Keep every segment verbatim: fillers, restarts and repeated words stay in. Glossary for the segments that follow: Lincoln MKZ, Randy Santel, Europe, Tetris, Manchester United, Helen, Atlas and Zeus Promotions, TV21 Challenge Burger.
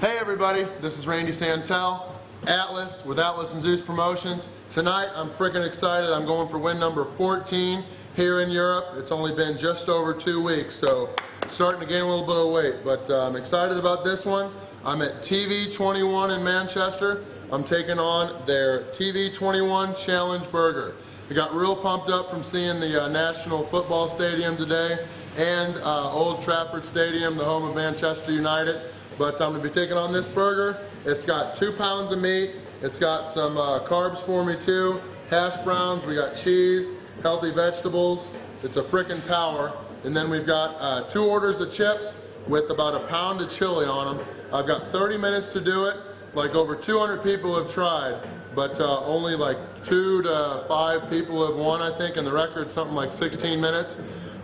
Hey everybody, this is Randy Santel, Atlas, with Atlas and Zeus Promotions. Tonight I'm freaking excited. I'm going for win number fourteen here in Europe. It's only been just over two weeks, so starting to gain a little bit of weight. But uh, I'm excited about this one. I'm at T V twenty-one in Manchester. I'm taking on their T V twenty-one Challenge Burger. I got real pumped up from seeing the uh, National Football Stadium today and uh, Old Trafford Stadium, the home of Manchester United. But I'm going to be taking on this burger. It's got two pounds of meat. It's got some uh, carbs for me too, hash browns, we got cheese, healthy vegetables. It's a frickin' tower. And then we've got uh, two orders of chips with about a pound of chili on them. I've got thirty minutes to do it. Like over two hundred people have tried, but uh, only like two to five people have won, I think, and the record's something like sixteen minutes.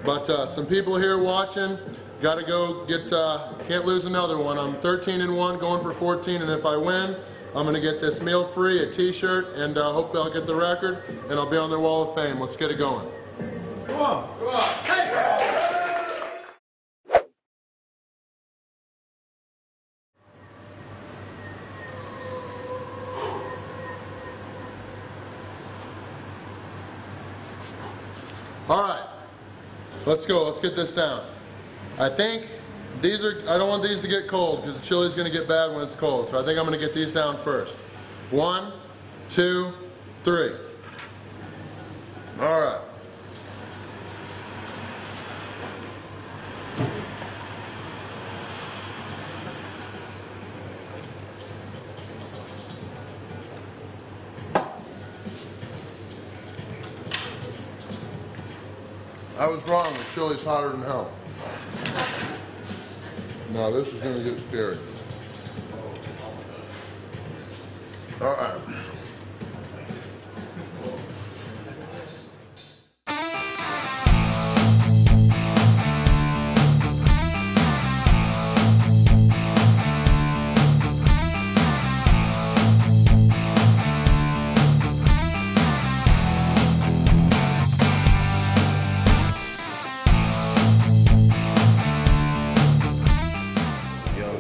But uh, some people here watching, gotta go get, uh, can't lose another one. I'm thirteen and one, going for fourteen, and if I win, I'm gonna get this meal free, a t-shirt, and uh, hopefully I'll get the record, and I'll be on their wall of fame. Let's get it going. Come on. Come on. Hey! All right, let's go, let's get this down. I think these are, I don't want these to get cold because the chili's gonna get bad when it's cold, so I think I'm gonna get these down first. One, two, three. All right. I was wrong, the chili's hotter than hell. Now this is gonna get scary. All right.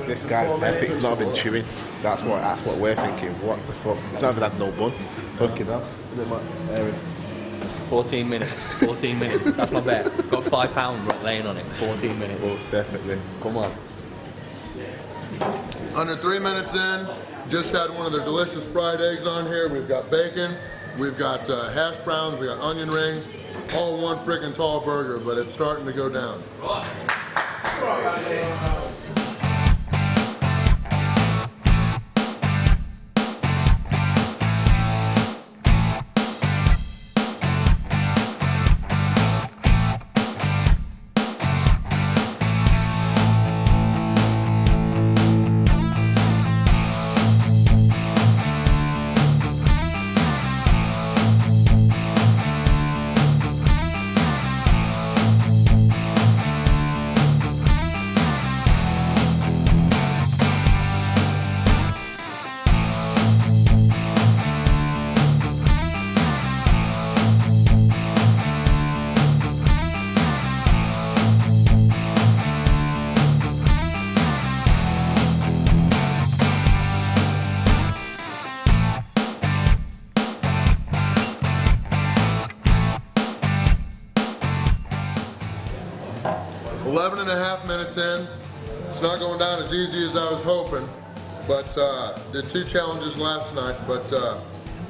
This guy's epic, he's not even chewing. That's what that's what we're thinking. What the fuck? He's not even had no bun. Fucking hell. Fourteen minutes. Fourteen minutes. That's my bet. Got five pounds right laying on it. Fourteen minutes. Most definitely. Come on. Under three minutes in, just had one of their delicious fried eggs on here. We've got bacon, we've got uh, hash browns, we got onion rings, all one freaking tall burger, but it's starting to go down. Right. eleven and a half minutes in. It's not going down as easy as I was hoping, but uh, did two challenges last night, but uh,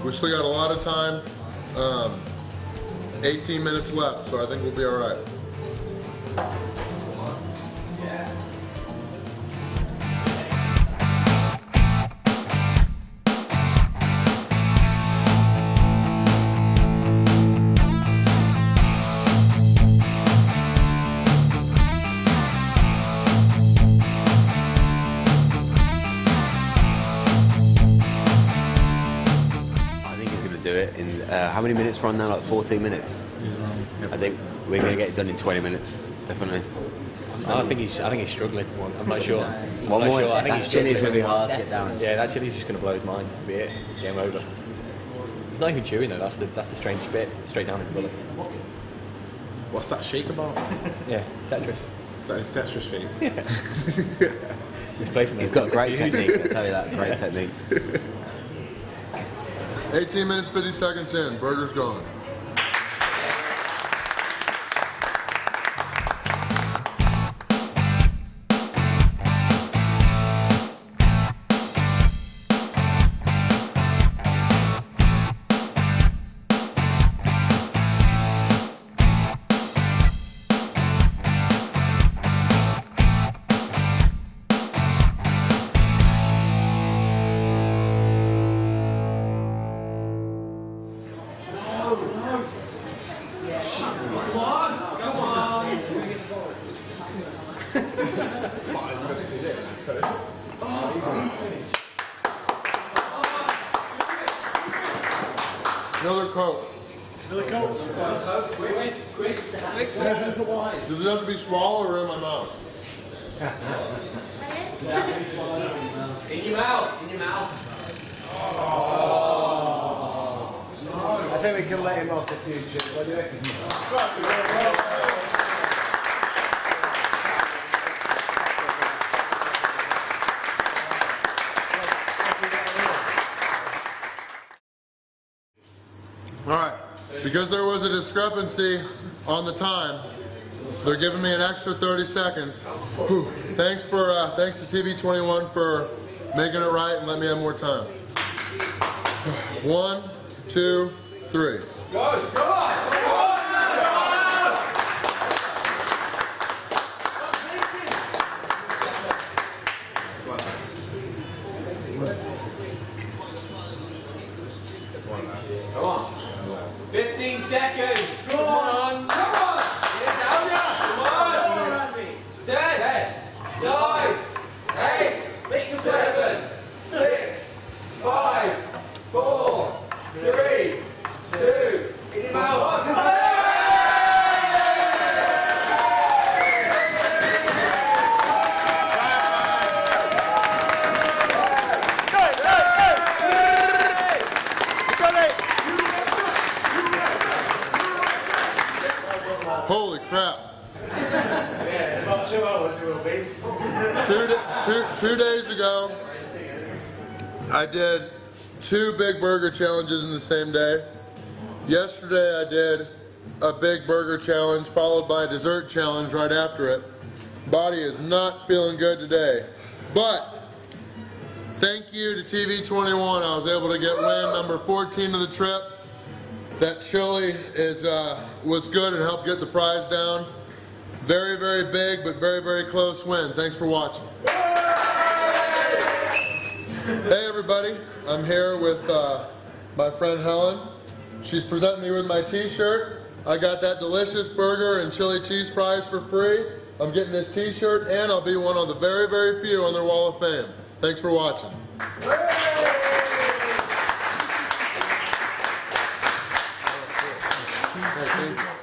we still got a lot of time. Um, eighteen minutes left, so I think we'll be all right. Yeah. In uh, how many minutes we're on now? Like fourteen minutes. Yeah. I think we're gonna get it done in twenty minutes, definitely. I think he's. I think he's struggling. I'm not sure. I'm One not more. Sure. I think that chili's gonna be hard to get down. Yeah, that chili's just gonna blow his mind. That'd be it. Game over. He's not even chewing though. That's the that's the strange bit. Straight down his gullet. What's that shake about? Yeah, Tetris. Is that his Tetris thing? Yeah. Replacing He's got great technique, I'll tell you that, great yeah. technique. eighteen minutes, fifty seconds in, burger's gone. Another Coke. Another Coke. Quick, quick, quick. Does it have to be swallowed or in my mouth? Does it have to be swallowed or in your mouth? In your mouth. In your mouth. Oh. Oh. I think we can let him off the future. What do you reckon? Because there was a discrepancy on the time, they're giving me an extra thirty seconds. Whew. Thanks for uh, thanks to T V twenty-one for making it right and letting me have more time. One, two, three. Go, go! fifteen seconds. Come on. Come on. Come on. Come on. Randy. ten, nine, eight, seven, six, five, four, three, two, in your mouth. Holy crap. Yeah, about two hours it will be. two, two, two days ago, I did two big burger challenges in the same day. Yesterday I did a big burger challenge followed by a dessert challenge right after it. Body is not feeling good today. But thank you to T V twenty-one. I was able to get win number fourteen of the trip. That chili is, uh, was good and helped get the fries down. Very, very big, but very, very close win. Thanks for watching. Hey, everybody. I'm here with uh, my friend Helen. She's presenting me with my T-shirt. I got that delicious burger and chili cheese fries for free. I'm getting this T-shirt, and I'll be one of the very, very few on their Wall of Fame. Thanks for watching. Thank you.